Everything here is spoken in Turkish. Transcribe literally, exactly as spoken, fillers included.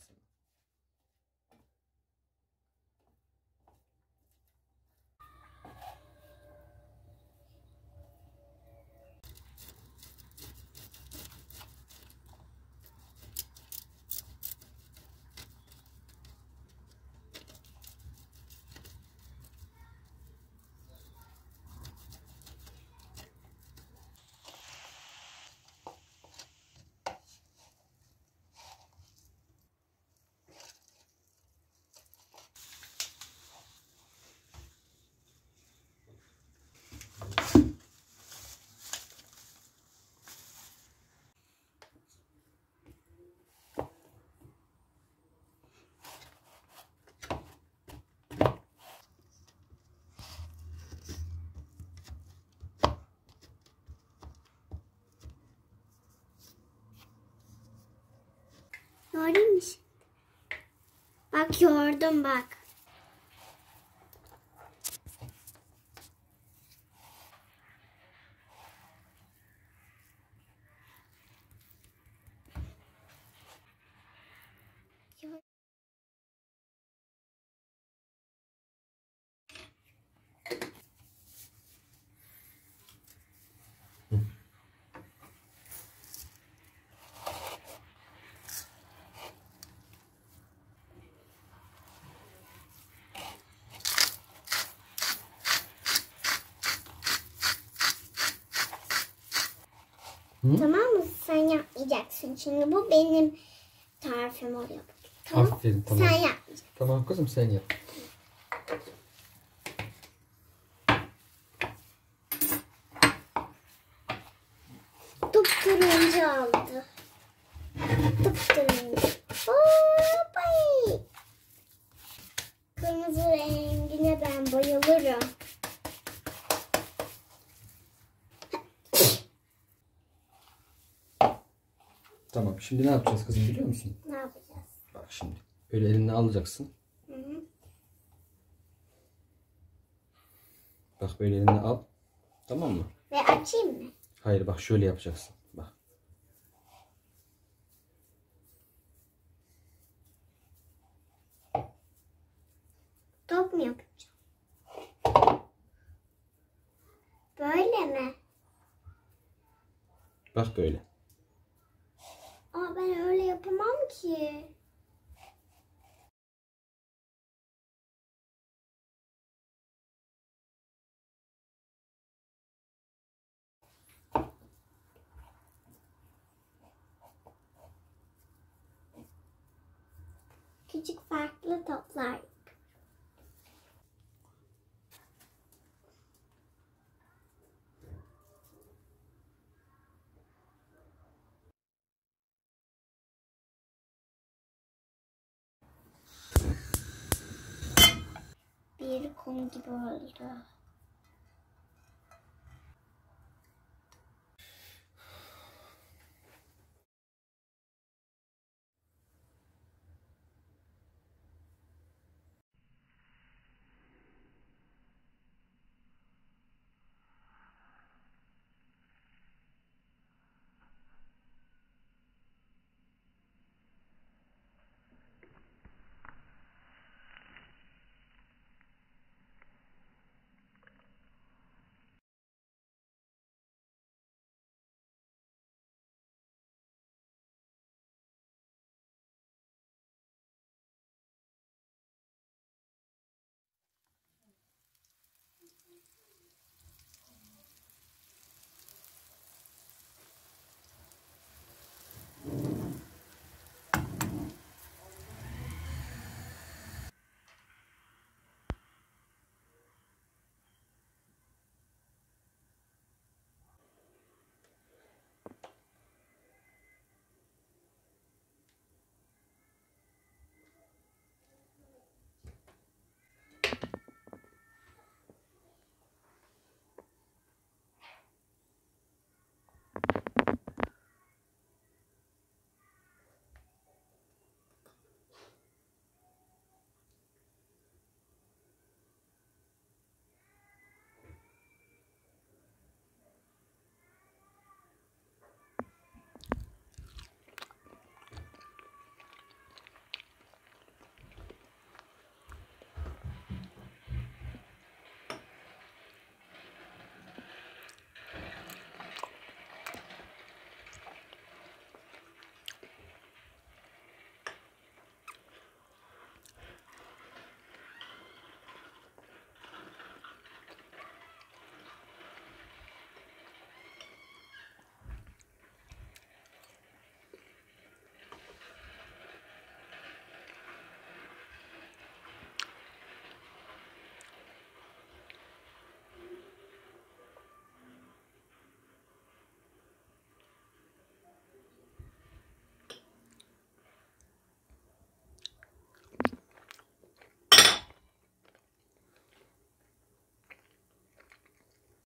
mesela. Yorayım mı şimdi? Bak yordum bak. Hı? Tamam mı? Sen yapmayacaksın. Çünkü bu benim tarifim oluyor. Tamam. Aferin, tamam. Sen yapmayacaksın. Tamam kızım, sen yap. Dupturuncu oldu. Dupturuncu. Hoppay. Kırmızı rengine ben bayılırım. Tamam. Şimdi ne yapacağız kızım, biliyor musun? Ne yapacağız? Bak şimdi. Böyle eline alacaksın. Hı hı. Bak böyle eline al. Tamam mı? Ve açayım mı? Hayır bak şöyle yapacaksın. Bak. Top mu yapacağım? Böyle mi? Bak böyle. Ama ben öyle yapamam ki. Küçük farklı toplar. Bir kum gibi oldu.